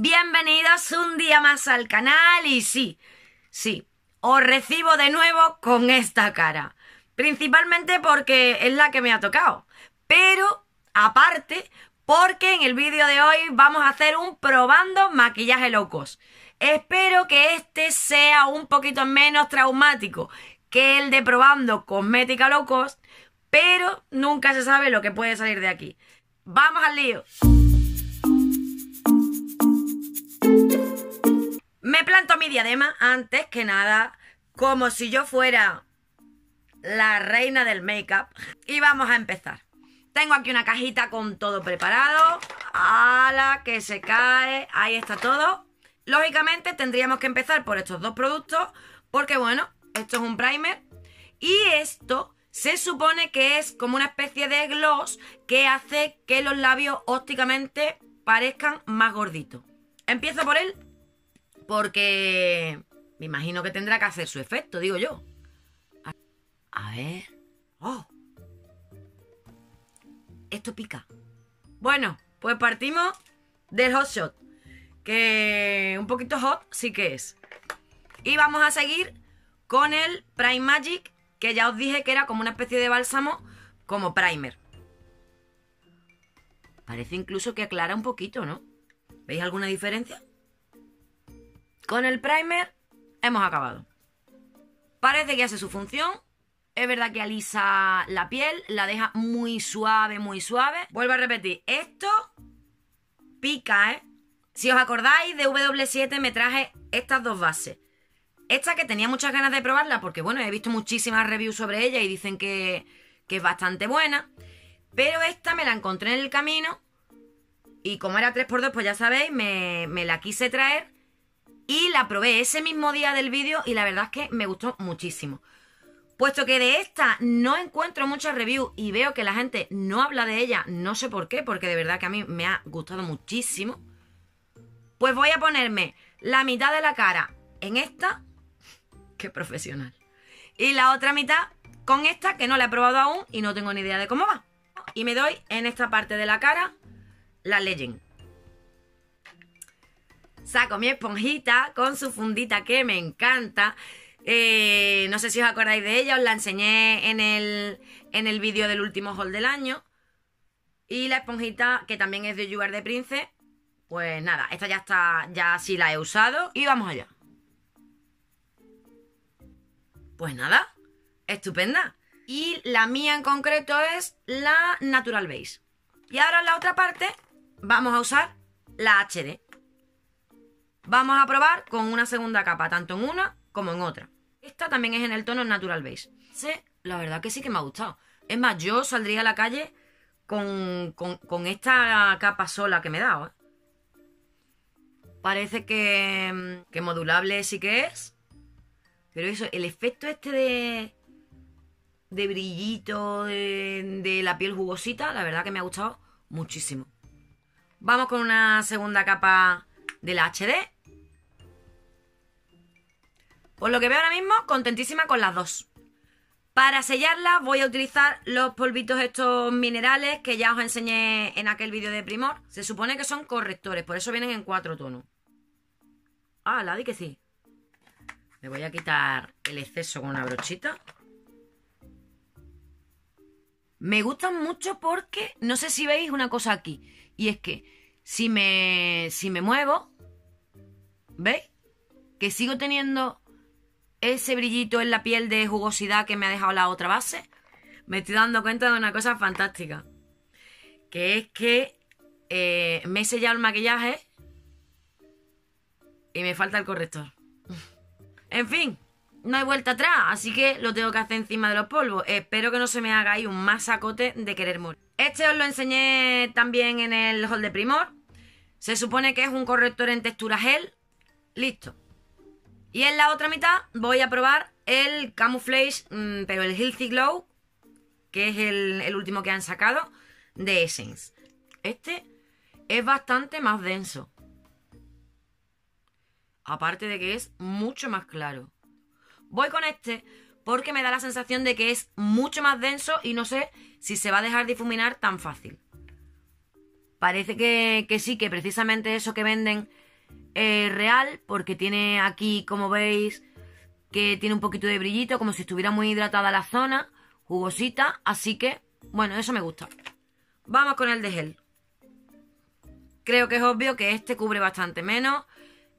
Bienvenidos un día más al canal y sí, os recibo de nuevo con esta cara. Principalmente porque es la que me ha tocado, pero aparte porque en el vídeo de hoy vamos a hacer un probando maquillaje low cost. Espero que este sea un poquito menos traumático que el de probando cosmética low cost, pero nunca se sabe lo que puede salir de aquí. ¡Vamos al lío! Me planto mi diadema, antes que nada, como si yo fuera la reina del make-up. Y vamos a empezar. Tengo aquí una cajita con todo preparado. ¡Hala, que se cae! Ahí está todo. Lógicamente tendríamos que empezar por estos dos productos, porque bueno, esto es un primer. Y esto se supone que es como una especie de gloss que hace que los labios ópticamente parezcan más gorditos. Empiezo por él porque me imagino que tendrá que hacer su efecto, digo yo. A ver. ¡Oh! Esto pica. Bueno, pues partimos del Hot Shot, que un poquito hot sí que es. Y vamos a seguir con el Prime Magic, que ya os dije que era como una especie de bálsamo, como primer. Parece incluso que aclara un poquito, ¿no? ¿Veis alguna diferencia? Con el primer hemos acabado. Parece que hace su función. Es verdad que alisa la piel, la deja muy suave, muy suave. Vuelvo a repetir, esto pica, ¿eh? Si os acordáis, de W7 me traje estas dos bases. Esta que tenía muchas ganas de probarla porque, bueno, he visto muchísimas reviews sobre ella y dicen que es bastante buena. Pero esta me la encontré en el camino y como era 3×2, pues ya sabéis, me la quise traer y la probé ese mismo día del vídeo y la verdad es que me gustó muchísimo. Puesto que de esta no encuentro muchas reviews y veo que la gente no habla de ella, no sé por qué, porque de verdad que a mí me ha gustado muchísimo, pues voy a ponerme la mitad de la cara en esta. ¡Qué profesional! Y la otra mitad con esta, que no la he probado aún y no tengo ni idea de cómo va. Y me doy en esta parte de la cara la Legend. Saco mi esponjita con su fundita que me encanta. No sé si os acordáis de ella, os la enseñé en el vídeo del último haul del año. Y la esponjita, que también es de Juvia de Prince, pues nada, esta ya está, ya sí la he usado y vamos allá. Pues nada, estupenda. Y la mía en concreto es la Natural Base. Y ahora en la otra parte vamos a usar la HD. Vamos a probar con una segunda capa, tanto en una como en otra. Esta también es en el tono Natural Base. Sí, la verdad que sí que me ha gustado. Es más, yo saldría a la calle con esta capa sola que me he dado, ¿eh? Parece que modulable sí que es. Pero eso, el efecto este de brillito, de la piel jugosita, la verdad que me ha gustado muchísimo. Vamos con una segunda capa de la HD. Por lo que veo ahora mismo, contentísima con las dos. Para sellarla voy a utilizar los polvitos estos minerales que ya os enseñé en aquel vídeo de Primor. Se supone que son correctores, por eso vienen en 4 tonos. Ah, la di que sí. Me voy a quitar el exceso con una brochita. Me gustan mucho porque, no sé si veis una cosa aquí, y es que si me muevo, ¿veis? Que sigo teniendo ese brillito en la piel de jugosidad que me ha dejado la otra base. Me estoy dando cuenta de una cosa fantástica, que es que me he sellado el maquillaje y me falta el corrector. En fin, no hay vuelta atrás, así que lo tengo que hacer encima de los polvos. Espero que no se me haga ahí un masacote de querer morir. Este os lo enseñé también en el haul de Primor. Se supone que es un corrector en textura gel. Listo. Y en la otra mitad voy a probar el Camouflage, pero el Healthy Glow, que es el último que han sacado, de Essence. Este es bastante más denso. Aparte de que es mucho más claro. Voy con este porque me da la sensación de que es mucho más denso y no sé si se va a dejar difuminar tan fácil. Parece que sí, que precisamente eso que venden real, porque tiene aquí, como veis, que tiene un poquito de brillito, como si estuviera muy hidratada la zona, jugosita, así que, bueno, eso me gusta. Vamos con el de gel. Creo que es obvio que este cubre bastante menos,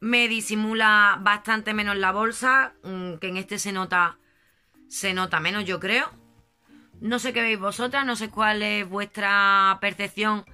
me disimula bastante menos la bolsa, que en este se nota menos, yo creo. No sé qué veis vosotras, no sé cuál es vuestra percepción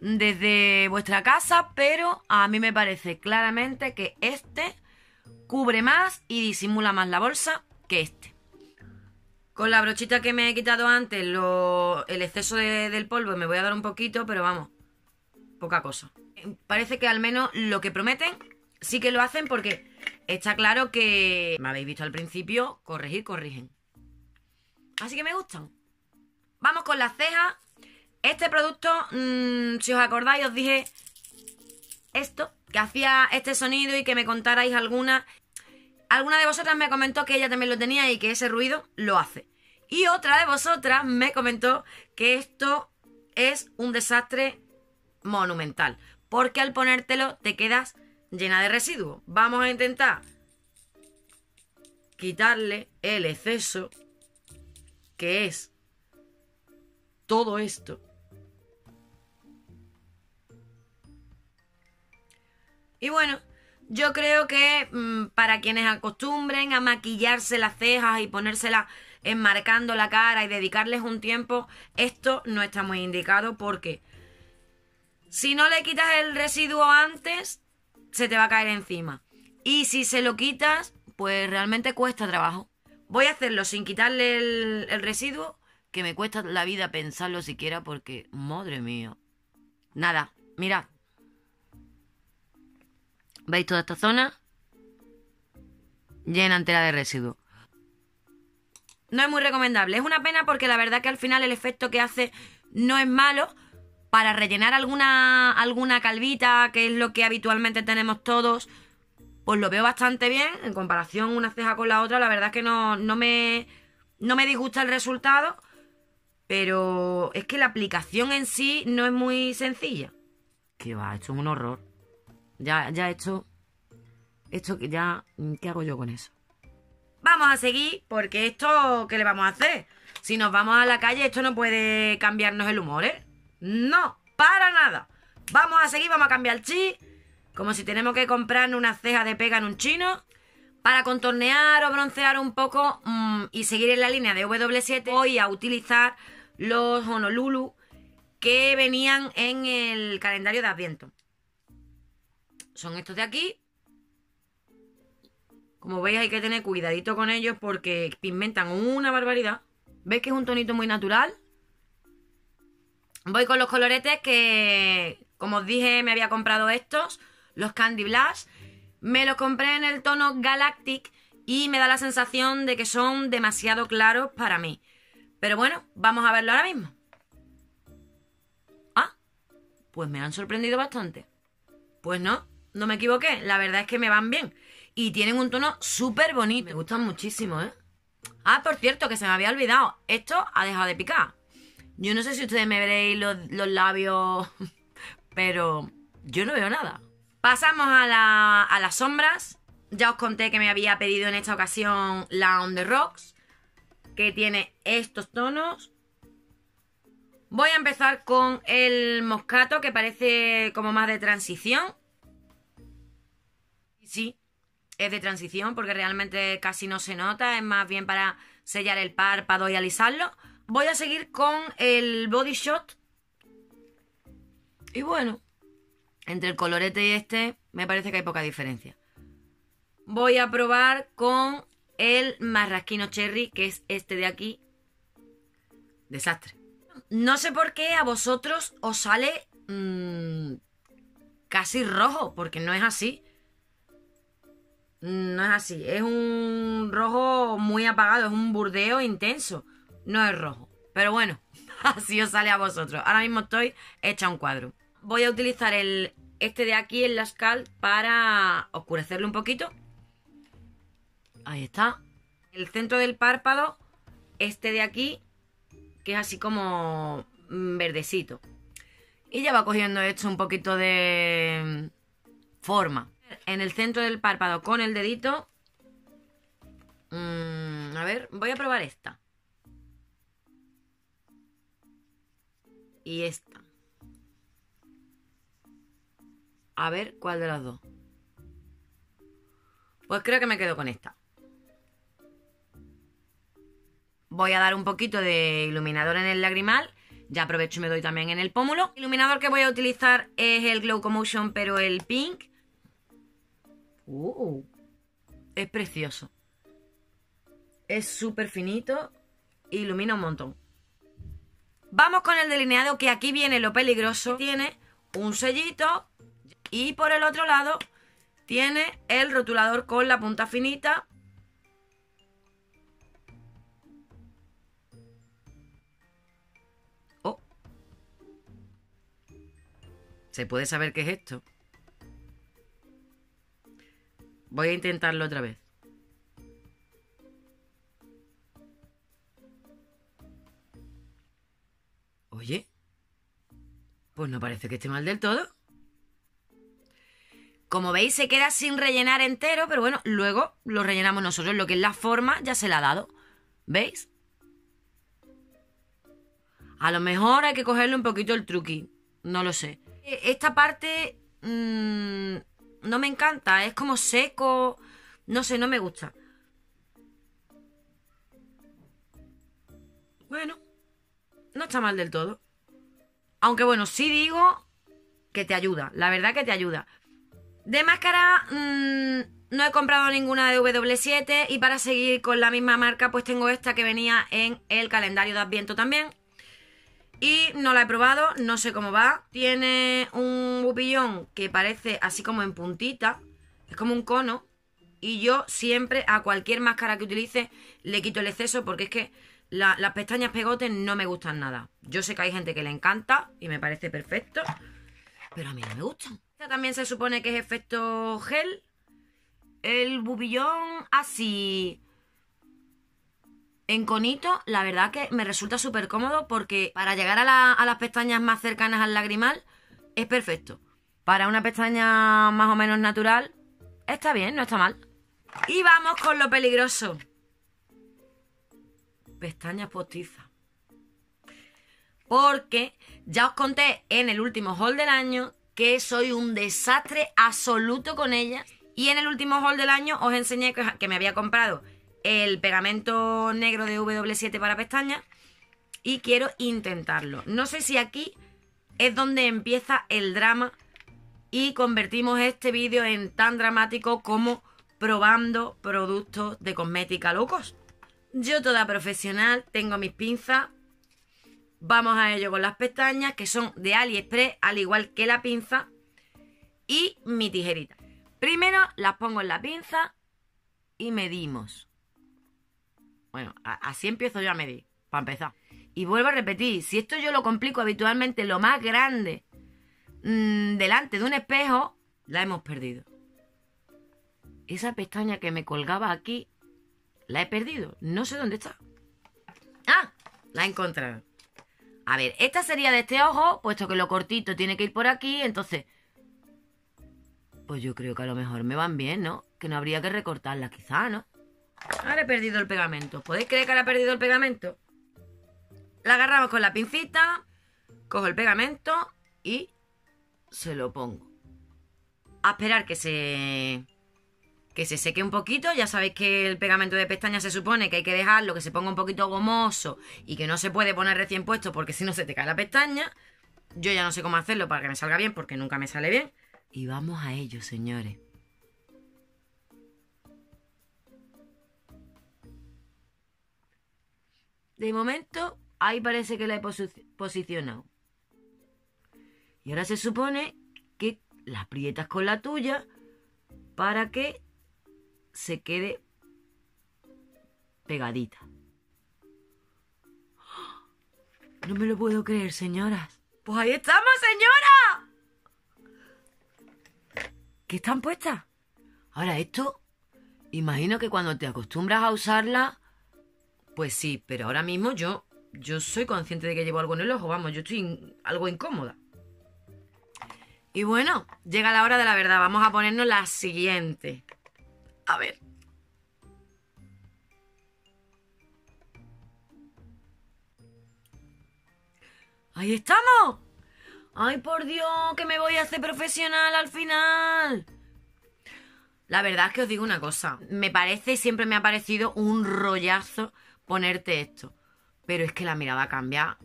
desde vuestra casa, pero a mí me parece claramente que este cubre más y disimula más la bolsa que este. Con la brochita que me he quitado antes, el exceso del polvo, me voy a dar un poquito, pero vamos, poca cosa. Parece que al menos lo que prometen sí que lo hacen, porque está claro que, me habéis visto al principio, corregir, corrigen. Así que me gustan. Vamos con las cejas. Este producto, si os acordáis, os dije esto, que hacía este sonido y que me contarais alguna. Alguna de vosotras me comentó que ella también lo tenía y que ese ruido lo hace. Y otra de vosotras me comentó que esto es un desastre monumental, porque al ponértelo te quedas llena de residuos. Vamos a intentar quitarle el exceso, que es todo esto. Y bueno, yo creo que para quienes acostumbren a maquillarse las cejas y ponérselas enmarcando la cara y dedicarles un tiempo, esto no está muy indicado, porque si no le quitas el residuo antes, se te va a caer encima. Y si se lo quitas, pues realmente cuesta trabajo. Voy a hacerlo sin quitarle el residuo, que me cuesta la vida pensarlo siquiera, porque, madre mía. Nada, mirad. ¿Veis toda esta zona? Llena entera de residuo. No es muy recomendable. Es una pena, porque la verdad que al final el efecto que hace no es malo. Para rellenar alguna calvita, que es lo que habitualmente tenemos todos, pues lo veo bastante bien. En comparación una ceja con la otra, la verdad es que no me disgusta el resultado, pero es que la aplicación en sí no es muy sencilla. Que va, esto es un horror. Ya esto que ya, ¿qué hago yo con eso? Vamos a seguir, porque esto, ¿qué le vamos a hacer? Si nos vamos a la calle, esto no puede cambiarnos el humor, ¿eh? No, para nada. Vamos a seguir, vamos a cambiar el chip. Como si tenemos que comprar una ceja de pega en un chino. Para contornear o broncear un poco y seguir en la línea de W7, voy a utilizar los Honolulu que venían en el calendario de Adviento. Son estos de aquí. Como veis, hay que tener cuidadito con ellos porque pigmentan una barbaridad. ¿Veis que es un tonito muy natural? Voy con los coloretes que, como os dije, me había comprado estos, los Candy Blush. Me los compré en el tono Galactic y me da la sensación de que son demasiado claros para mí. Pero bueno, vamos a verlo ahora mismo. Ah, pues me han sorprendido bastante. Pues no me equivoqué, la verdad es que me van bien. Y tienen un tono súper bonito, me gustan muchísimo, ¿eh? Ah, por cierto, que se me había olvidado, esto ha dejado de picar. Yo no sé si ustedes me veréis los labios, pero yo no veo nada. Pasamos a las sombras. Ya os conté que me había pedido en esta ocasión la On The Rocks, que tiene estos tonos. Voy a empezar con el Moscato, que parece como más de transición. Sí, es de transición porque realmente casi no se nota, es más bien para sellar el párpado y alisarlo. Voy a seguir con el Body Shot. Y bueno, entre el colorete y este me parece que hay poca diferencia. Voy a probar con el Marrasquino Cherry, que es este de aquí. Desastre. No sé por qué a vosotros os sale casi rojo, porque no es así. No es así, es un rojo muy apagado, es un burdeo intenso. No es rojo, pero bueno, así os sale a vosotros. Ahora mismo estoy hecha un cuadro. Voy a utilizar este de aquí, el lascal, para oscurecerlo un poquito. Ahí está. El centro del párpado, este de aquí, que es así como verdecito. Y ya va cogiendo esto un poquito de forma. poner en el centro del párpado con el dedito. A ver, voy a probar esta. Y esta. A ver cuál de las dos. Pues creo que me quedo con esta. Voy a dar un poquito de iluminador en el lagrimal. Ya aprovecho y me doy también en el pómulo. El iluminador que voy a utilizar es el Glow Commotion, pero el pink. Es precioso. Es súper finito. Ilumina un montón. Vamos con el delineado, que aquí viene lo peligroso. Tiene un sellito. Y por el otro lado tiene el rotulador con la punta finita. ¿Se puede saber qué es esto? Voy a intentarlo otra vez. Oye, pues no parece que esté mal del todo. Como veis, se queda sin rellenar entero, pero bueno, luego lo rellenamos nosotros. Lo que es la forma ya se la ha dado. ¿Veis? A lo mejor hay que cogerle un poquito el truqui. No lo sé. Esta parte no me encanta, es como seco, no sé, no me gusta. Bueno, no está mal del todo. Aunque bueno, sí digo que te ayuda, la verdad que te ayuda. De máscara no he comprado ninguna de W7 y para seguir con la misma marca pues tengo esta que venía en el calendario de Adviento también. Y no la he probado, no sé cómo va. Tiene un bupillón que parece así como en puntita. Es como un cono. Y yo siempre a cualquier máscara que utilice le quito el exceso, porque es que las pestañas pegotes no me gustan nada. Yo sé que hay gente que le encanta y me parece perfecto, pero a mí no me gustan. Esta también se supone que es efecto gel. El bupillón así... en conito, la verdad que me resulta súper cómodo, porque para llegar a las pestañas más cercanas al lagrimal es perfecto. Para una pestaña más o menos natural está bien, no está mal. Y vamos con lo peligroso. Pestañas postizas. Porque ya os conté en el último haul del año que soy un desastre absoluto con ellas. Y en el último haul del año os enseñé que me había comprado el pegamento negro de W7 para pestañas y quiero intentarlo. No sé si aquí es donde empieza el drama y convertimos este vídeo en tan dramático como probando productos de cosmética locos. Yo, toda profesional, tengo mis pinzas. Vamos a ello con las pestañas, que son de AliExpress, al igual que la pinza, y mi tijerita. Primero las pongo en la pinza y medimos. Bueno, así empiezo yo a medir, para empezar. Y vuelvo a repetir, si esto yo lo complico habitualmente lo más grande delante de un espejo, la hemos perdido. Esa pestaña que me colgaba aquí, la he perdido. No sé dónde está. ¡Ah! La he encontrado. A ver, esta sería de este ojo, puesto que lo cortito tiene que ir por aquí, entonces... pues yo creo que a lo mejor me van bien, ¿no? Que no habría que recortarla quizá, ¿no? Ahora he perdido el pegamento. ¿Podéis creer que ahora he perdido el pegamento? La agarramos con la pincita. Cojo el pegamento y se lo pongo. A esperar que se seque un poquito. Ya sabéis que el pegamento de pestaña se supone que hay que dejarlo, que se ponga un poquito gomoso, y que no se puede poner recién puesto porque si no se te cae la pestaña. Yo ya no sé cómo hacerlo para que me salga bien, porque nunca me sale bien. Y vamos a ello, señores. De momento, ahí parece que la he posicionado. Y ahora se supone que la aprietas con la tuya para que se quede pegadita. No me lo puedo creer, señoras. ¡Pues ahí estamos, señora! ¿Qué están puestas? Ahora esto, imagino que cuando te acostumbras a usarla... pues sí, pero ahora mismo yo soy consciente de que llevo algo en el ojo. Vamos, yo estoy algo incómoda. Y bueno, llega la hora de la verdad. Vamos a ponernos la siguiente. A ver. ¡Ahí estamos! ¡Ay, por Dios! ¡Que me voy a hacer profesional al final! La verdad es que os digo una cosa. Me parece, siempre me ha parecido un rollazo ponerte esto. Pero es que la mirada cambia.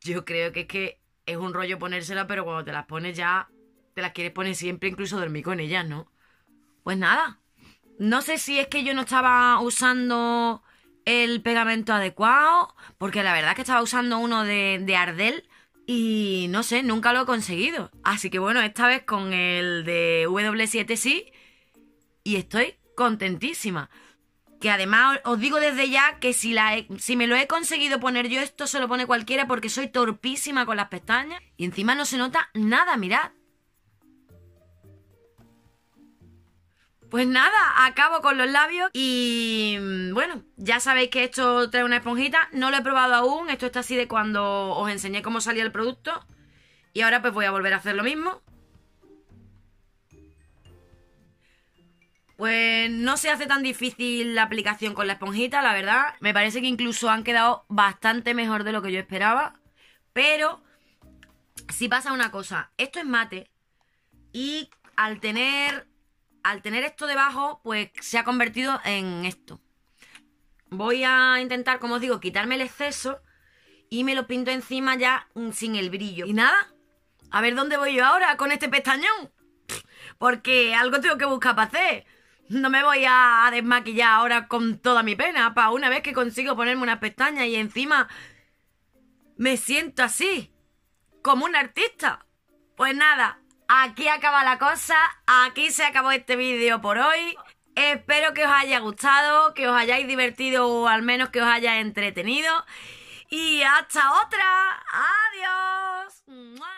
Yo creo que es un rollo ponérsela, pero cuando te las pones ya... Te las quieres poner siempre, incluso dormir con ellas, ¿no? Pues nada. No sé si es que yo no estaba usando... el pegamento adecuado, porque la verdad es que estaba usando uno de Ardell y no sé, nunca lo he conseguido. Así que bueno, esta vez con el de W7 sí, y estoy contentísima. Que además os digo desde ya que si me lo he conseguido poner yo, esto se lo pone cualquiera porque soy torpísima con las pestañas y encima no se nota nada, mirad. Pues nada, acabo con los labios y bueno, ya sabéis que esto trae una esponjita, no lo he probado aún, esto está así de cuando os enseñé cómo salía el producto y ahora pues voy a volver a hacer lo mismo. Pues no se hace tan difícil la aplicación con la esponjita, la verdad, me parece que incluso han quedado bastante mejor de lo que yo esperaba, pero sí pasa una cosa, esto es mate y al tener esto debajo, pues se ha convertido en esto. Voy a intentar, como os digo, quitarme el exceso y me lo pinto encima ya sin el brillo. Y nada, a ver dónde voy yo ahora con este pestañón. Porque algo tengo que buscar para hacer. No me voy a desmaquillar ahora con toda mi pena, para una vez que consigo ponerme unas pestañas y encima me siento así, como un artista. Pues nada. Aquí acaba la cosa, aquí se acabó este vídeo por hoy. Espero que os haya gustado, que os hayáis divertido o al menos que os haya entretenido. Y hasta otra, adiós.